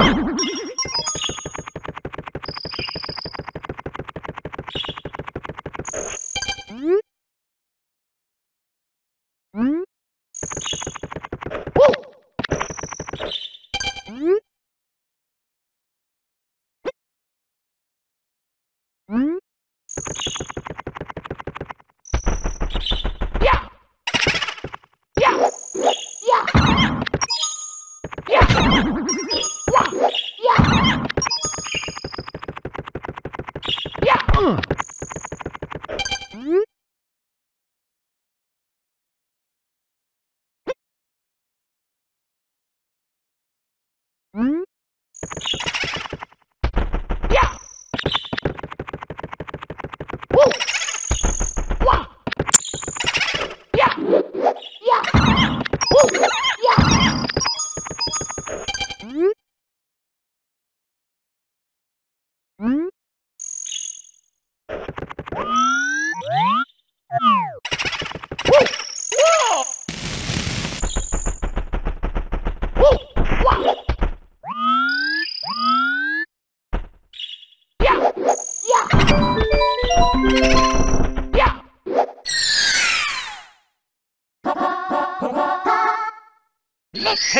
Let's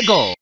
go!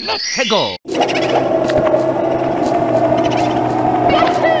Let's go! Let's go! Let's go!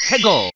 최고!